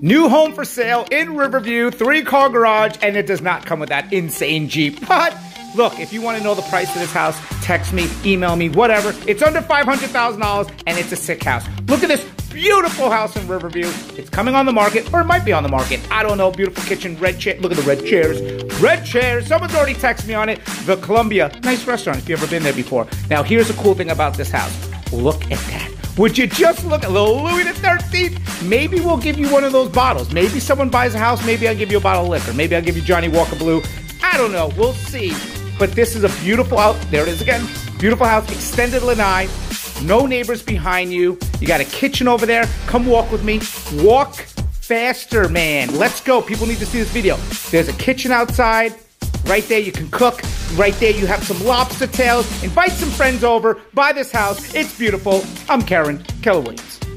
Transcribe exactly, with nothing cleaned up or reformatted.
New home for sale in Riverview, three-car garage, and it does not come with that insane Jeep. But look, if you want to know the price of this house, text me, email me, whatever. It's under five hundred thousand dollars, and it's a sick house. Look at this beautiful house in Riverview. It's coming on the market, or it might be on the market. I don't know. Beautiful kitchen, red chair. Look at the red chairs. Red chairs. Someone's already texted me on it. The Columbia. Nice restaurant if you've ever been there before. Now, here's the cool thing about this house. Look at that. Would you just look at little Louis the thirteenth? Maybe we'll give you one of those bottles. Maybe someone buys a house. Maybe I'll give you a bottle of liquor. Maybe I'll give you Johnny Walker Blue. I don't know. We'll see. But this is a beautiful house. There it is again. Beautiful house. Extended lanai. No neighbors behind you. You got a kitchen over there. Come walk with me. Walk faster, man. Let's go. People need to see this video. There's a kitchen outside. Right there, you can cook. Right there, you have some lobster tails. Invite some friends over. Buy this house. It's beautiful. I'm Karen Keller Williams.